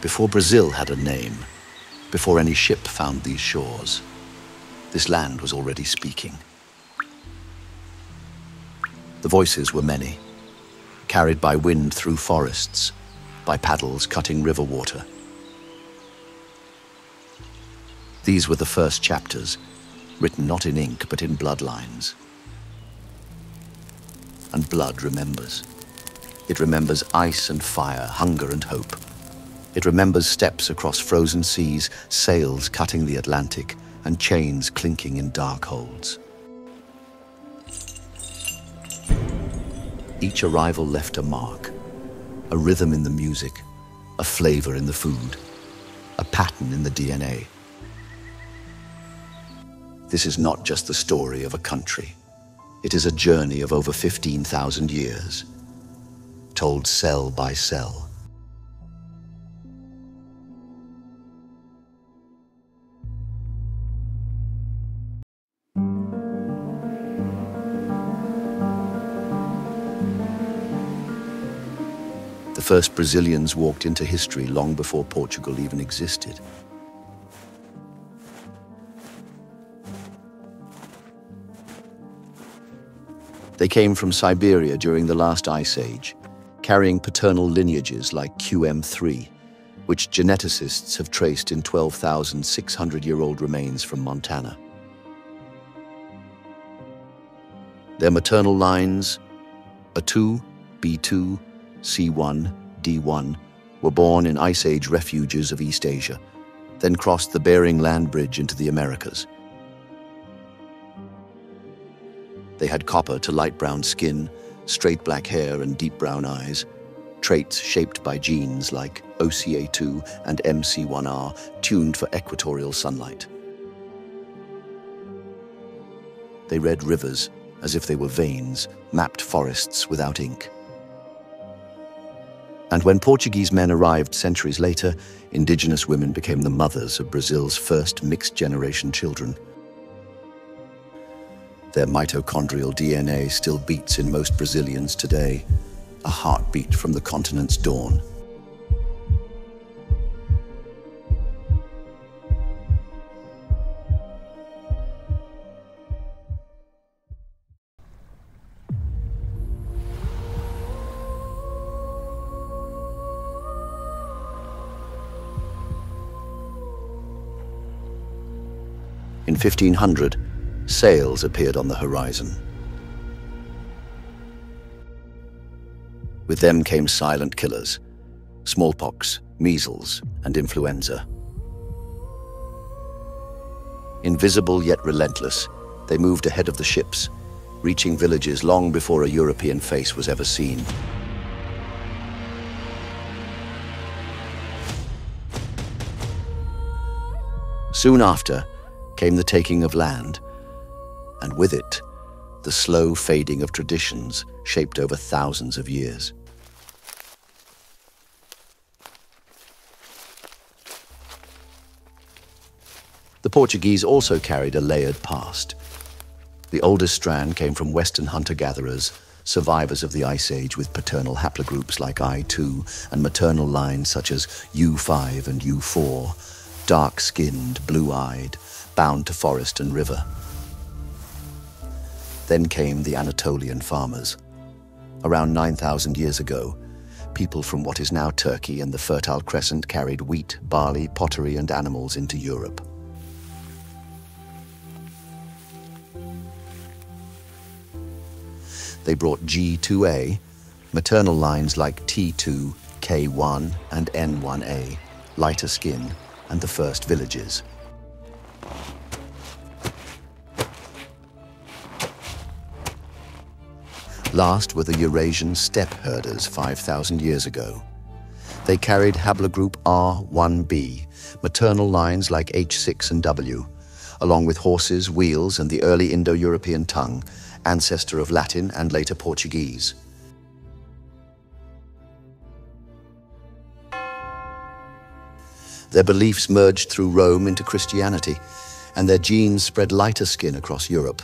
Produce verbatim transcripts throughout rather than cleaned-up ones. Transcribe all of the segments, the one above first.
before Brazil had a name, before any ship found these shores. This land was already speaking. The voices were many, carried by wind through forests, by paddles cutting river water. These were the first chapters, written not in ink but in bloodlines. And blood remembers. It remembers ice and fire, hunger and hope. It remembers steps across frozen seas, sails cutting the Atlantic, and chains clinking in dark holds. Each arrival left a mark, a rhythm in the music, a flavor in the food, a pattern in the D N A. This is not just the story of a country. It is a journey of over fifteen thousand years, told cell by cell. The first Brazilians walked into history long before Portugal even existed. They came from Siberia during the last ice age, carrying paternal lineages like Q M three, which geneticists have traced in twelve thousand six hundred year old remains from Montana. Their maternal lines, A two, B two, C one, D one, were born in ice age refuges of East Asia, then crossed the Bering Land Bridge into the Americas. They had copper to light brown skin, straight black hair and deep brown eyes, traits shaped by genes like O C A two and M C one R, tuned for equatorial sunlight. They read rivers as if they were veins, mapped forests without ink. And when Portuguese men arrived centuries later, indigenous women became the mothers of Brazil's first mixed-generation children. Their mitochondrial D N A still beats in most Brazilians today, a heartbeat from the continent's dawn. In fifteen hundred, sails appeared on the horizon. With them came silent killers, smallpox, measles, and influenza. Invisible yet relentless, they moved ahead of the ships, reaching villages long before a European face was ever seen. Soon after came the taking of land, and with it, the slow fading of traditions shaped over thousands of years. The Portuguese also carried a layered past. The oldest strand came from Western hunter-gatherers, survivors of the Ice Age with paternal haplogroups like I two and maternal lines such as U five and U four, dark-skinned, blue-eyed, bound to forest and river. Then came the Anatolian farmers. Around nine thousand years ago, people from what is now Turkey and the Fertile Crescent carried wheat, barley, pottery, and animals into Europe. They brought G two A, maternal lines like T two, K one, and N one A, lighter skin, and the first villages. Last were the Eurasian steppe herders five thousand years ago. They carried haplogroup R one b, maternal lines like H six and W, along with horses, wheels, and the early Indo-European tongue, ancestor of Latin and later Portuguese. Their beliefs merged through Rome into Christianity, and their genes spread lighter skin across Europe.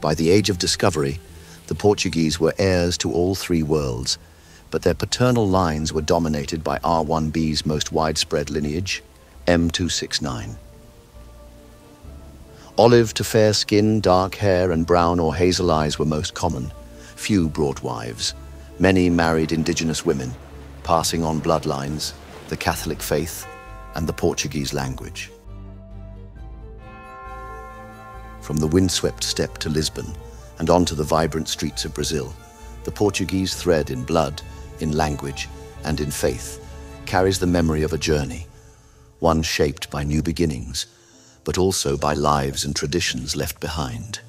By the age of discovery, the Portuguese were heirs to all three worlds, but their paternal lines were dominated by R one b's most widespread lineage, M two sixty-nine. Olive to fair skin, dark hair, and brown or hazel eyes were most common. Few brought wives. Many married indigenous women, passing on bloodlines, the Catholic faith, and the Portuguese language. From the windswept steppe to Lisbon, and onto the vibrant streets of Brazil, the Portuguese thread in blood, in language, and in faith carries the memory of a journey, one shaped by new beginnings, but also by lives and traditions left behind.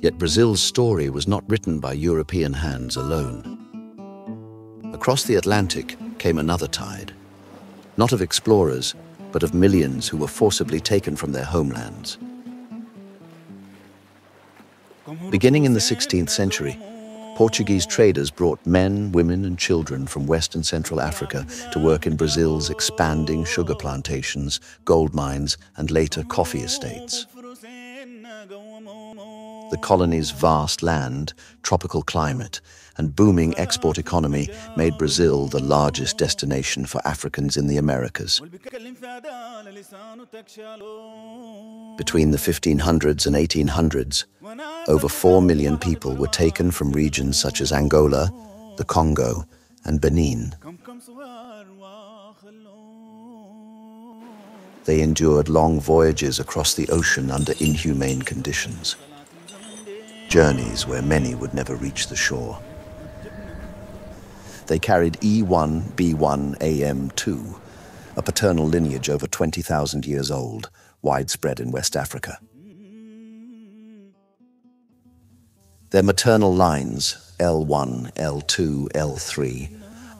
Yet Brazil's story was not written by European hands alone. Across the Atlantic came another tide, not of explorers, but of millions who were forcibly taken from their homelands. Beginning in the sixteenth century, Portuguese traders brought men, women, and children from West and Central Africa to work in Brazil's expanding sugar plantations, gold mines, and later coffee estates. The colony's vast land, tropical climate, and booming export economy made Brazil the largest destination for Africans in the Americas. Between the fifteen hundreds and eighteen hundreds, over four million people were taken from regions such as Angola, the Congo, and Benin. They endured long voyages across the ocean under inhumane conditions. Journeys where many would never reach the shore. They carried E one B one A M two, a paternal lineage over twenty thousand years old, widespread in West Africa. Their maternal lines, L one, L two, L three,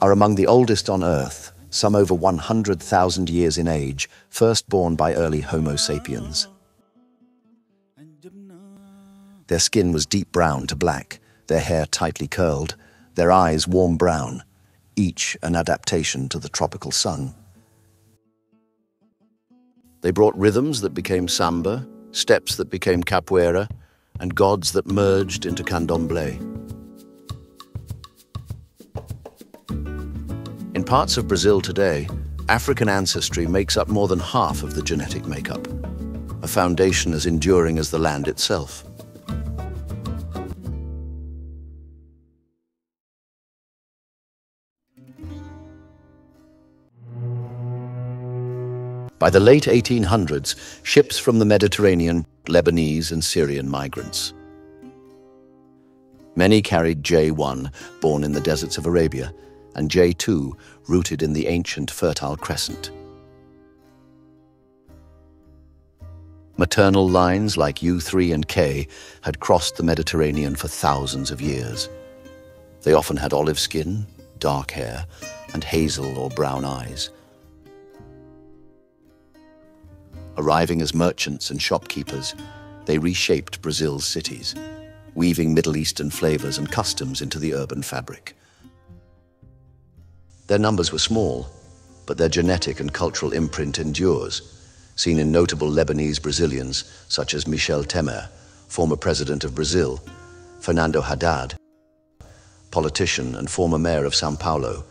are among the oldest on Earth, some over one hundred thousand years in age, first born by early Homo sapiens. Their skin was deep brown to black, their hair tightly curled, their eyes warm brown, each an adaptation to the tropical sun. They brought rhythms that became samba, steps that became capoeira, and gods that merged into candomblé. In parts of Brazil today, African ancestry makes up more than half of the genetic makeup, a foundation as enduring as the land itself. By the late eighteen hundreds, ships from the Mediterranean, Lebanese and Syrian migrants. Many carried J one, born in the deserts of Arabia, and J two, rooted in the ancient Fertile Crescent. Maternal lines like U three and K had crossed the Mediterranean for thousands of years. They often had olive skin, dark hair, and hazel or brown eyes. Arriving as merchants and shopkeepers, they reshaped Brazil's cities, weaving Middle Eastern flavors and customs into the urban fabric. Their numbers were small, but their genetic and cultural imprint endures, seen in notable Lebanese Brazilians such as Michel Temer, former president of Brazil, Fernando Haddad, politician and former mayor of São Paulo,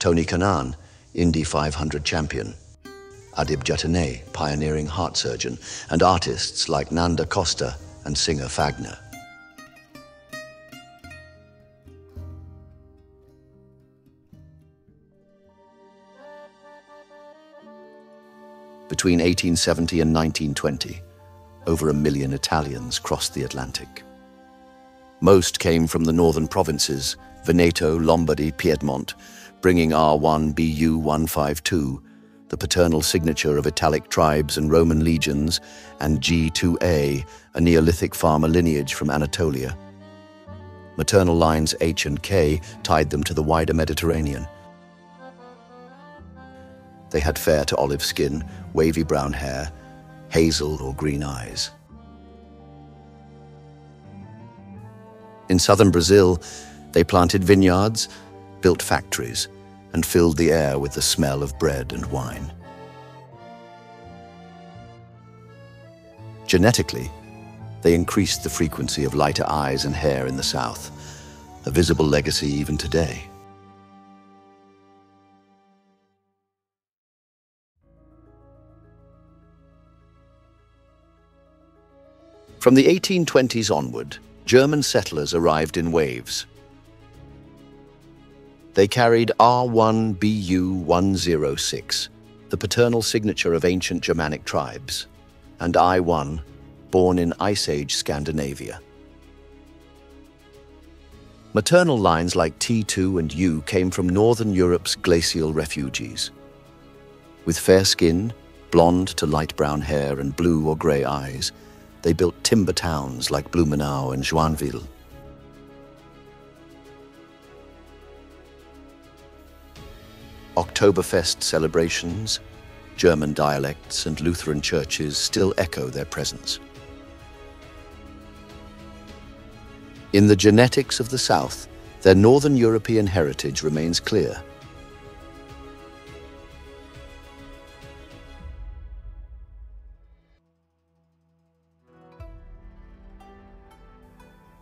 Tony Canan, Indy five hundred champion, Adib Jatane, pioneering heart surgeon, and artists like Nanda Costa and singer Fagner. Between eighteen seventy and nineteen twenty, over a million Italians crossed the Atlantic. Most came from the northern provinces, Veneto, Lombardy, Piedmont, bringing R one b U one five two, the paternal signature of Italic tribes and Roman legions, and G two A, a Neolithic farmer lineage from Anatolia. Maternal lines H and K tied them to the wider Mediterranean. They had fair to olive skin, wavy brown hair, hazel or green eyes. In southern Brazil, they planted vineyards, built factories, and filled the air with the smell of bread and wine. Genetically, they increased the frequency of lighter eyes and hair in the South, a visible legacy even today. From the eighteen twenties onward, German settlers arrived in waves. They carried R one B U one oh six, the paternal signature of ancient Germanic tribes, and I one, born in Ice Age Scandinavia. Maternal lines like T two and U came from northern Europe's glacial refugees. With fair skin, blonde to light brown hair and blue or grey eyes, they built timber towns like Blumenau and Joinville. Oktoberfest celebrations, German dialects and Lutheran churches still echo their presence. In the genetics of the South, their northern European heritage remains clear.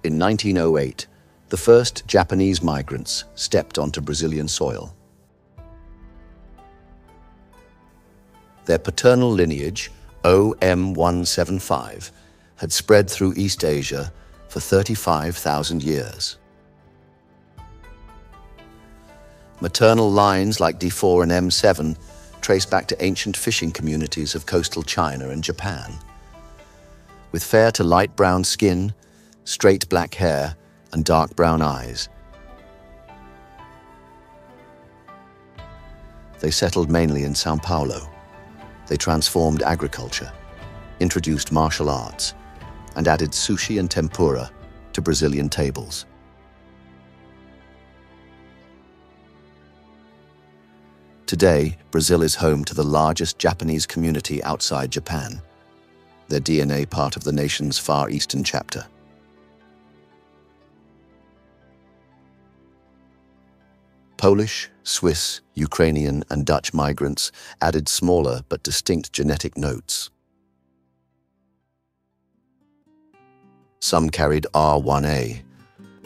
In nineteen oh eight, the first Japanese migrants stepped onto Brazilian soil. Their paternal lineage, O M one seven five, had spread through East Asia for thirty-five thousand years. Maternal lines like D four and M seven trace back to ancient fishing communities of coastal China and Japan. With fair to light brown skin, straight black hair, and dark brown eyes, they settled mainly in Sao Paulo. They transformed agriculture, introduced martial arts, and added sushi and tempura to Brazilian tables. Today, Brazil is home to the largest Japanese community outside Japan, their D N A part of the nation's Far Eastern chapter. Polish, Swiss, Ukrainian, and Dutch migrants added smaller but distinct genetic notes. Some carried R one A,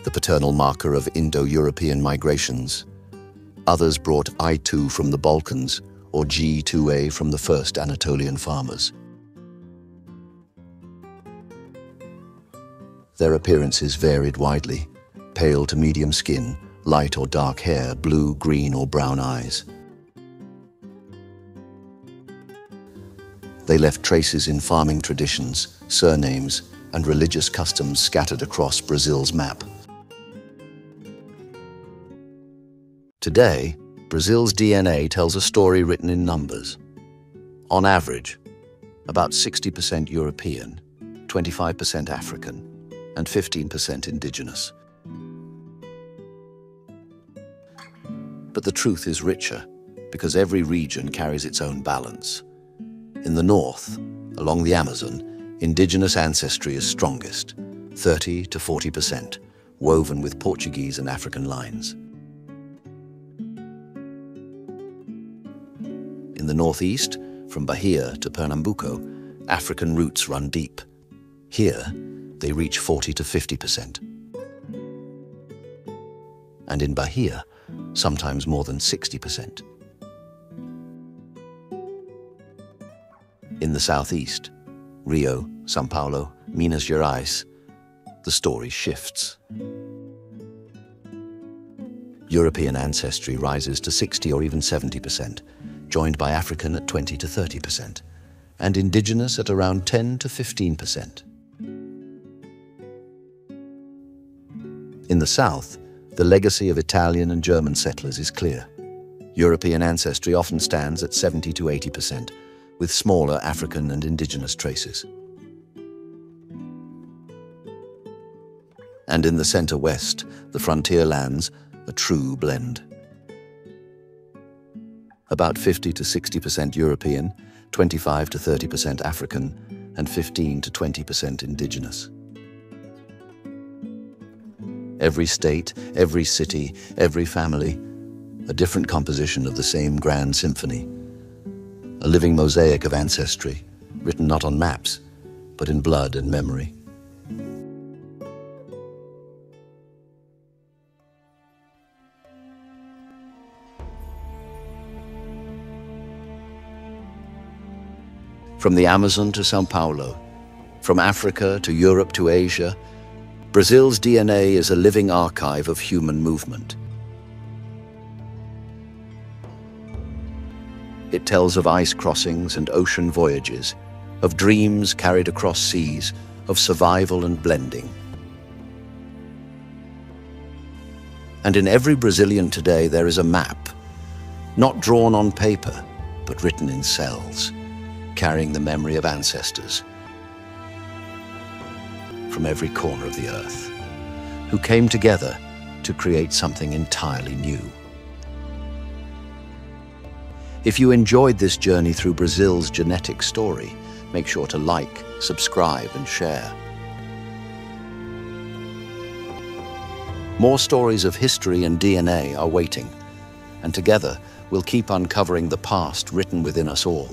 the paternal marker of Indo-European migrations. Others brought I two from the Balkans or G two A from the first Anatolian farmers. Their appearances varied widely, pale to medium skin, light or dark hair, blue, green or brown eyes. They left traces in farming traditions, surnames and religious customs scattered across Brazil's map. Today, Brazil's D N A tells a story written in numbers. On average, about sixty percent European, twenty-five percent African and fifteen percent Indigenous. But the truth is richer, because every region carries its own balance. In the north, along the Amazon, indigenous ancestry is strongest, thirty to forty percent, woven with Portuguese and African lines. In the northeast, from Bahia to Pernambuco, African roots run deep. Here, they reach forty to fifty percent. And in Bahia, sometimes more than sixty percent. In the southeast, Rio, Sao Paulo, Minas Gerais, the story shifts. European ancestry rises to sixty or even seventy percent, joined by African at twenty to thirty percent, and indigenous at around ten to fifteen percent. In the south, the legacy of Italian and German settlers is clear. European ancestry often stands at seventy to eighty percent, with smaller African and indigenous traces. And in the center-west, the frontier lands, a true blend. About fifty to sixty percent European, twenty-five to thirty percent African, and fifteen to twenty percent indigenous. Every state, every city, every family a different composition of the same grand symphony, a living mosaic of ancestry, written not on maps, but in blood and memory. From the Amazon to Sao Paulo, from Africa to Europe to Asia, Brazil's D N A is a living archive of human movement. It tells of ice crossings and ocean voyages, of dreams carried across seas, of survival and blending. And in every Brazilian today, there is a map, not drawn on paper, but written in cells, carrying the memory of ancestors from every corner of the earth, who came together to create something entirely new. If you enjoyed this journey through Brazil's genetic story, make sure to like, subscribe, and share. More stories of history and D N A are waiting, and together we'll keep uncovering the past written within us all.